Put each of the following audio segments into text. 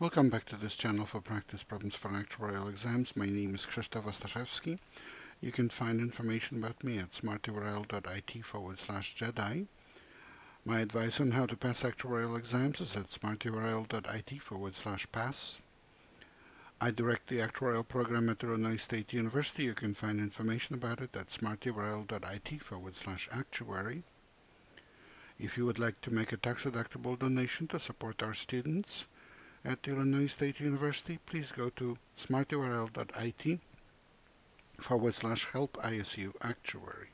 Welcome back to this channel for practice problems for actuarial exams. My name is Krzysztof Ostaszewski. You can find information about me at smarturl.it/Jedi. My advice on how to pass actuarial exams is at smarturl.it/pass. I direct the actuarial program at Illinois State University. You can find information about it at smarturl.it/actuary. If you would like to make a tax-deductible donation to support our students at Illinois State University, please go to smarturl.it/help-ISU-actuary.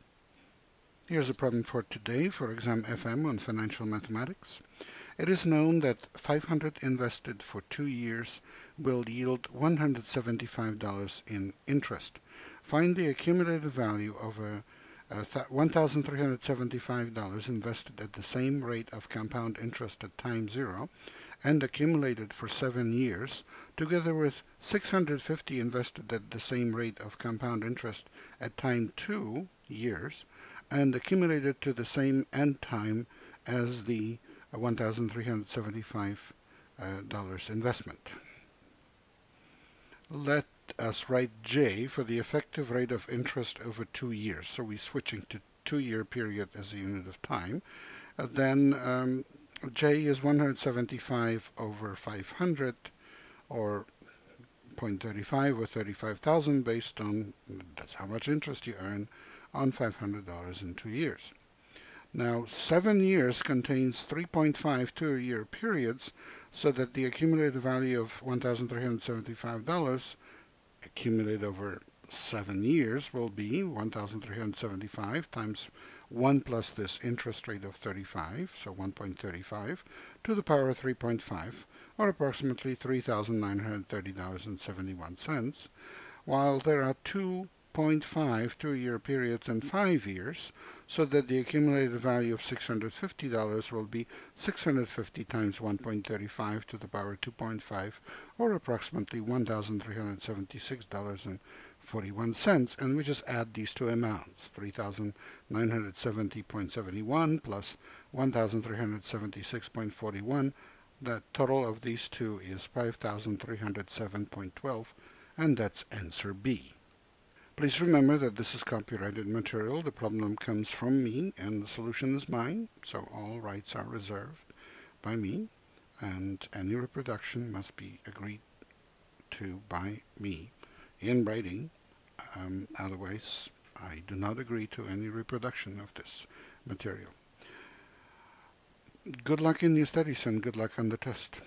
Here's a problem for today for Exam FM on financial mathematics. It is known that $500 invested for 2 years will yield $175 in interest. Find the accumulated value of $1,375 invested at the same rate of compound interest at time zero and accumulated for 7 years, together with $650 invested at the same rate of compound interest at time 2 years and accumulated to the same end time as the $1,375 investment. Let us write J for the effective rate of interest over 2 years, so we're switching to two-year period as a unit of time. J is 175 over 500, or 0.35 or 35,000, based on that's how much interest you earn on $500 in 2 years. Now 7 years contains 3.5 two-year periods, so that the accumulated value of $1,375 accumulated over 7 years will be 1,375 times 1 plus this interest rate of 35, so 1.35 to the power of 3.5, or approximately $3,930.71, while there are 2.5 two-year periods and 5 years, so that the accumulated value of $650 will be 650 times 1.35 to the power of 2.5, or approximately $1,376.41, and we just add these two amounts, 3,970.71 plus 1,376.41. The total of these two is 5,307.12, and that's answer B. Please remember that this is copyrighted material. The problem comes from me and the solution is mine, so all rights are reserved by me, and any reproduction must be agreed to by me in writing. Otherwise, I do not agree to any reproduction of this material. Good luck in your studies and good luck on the test.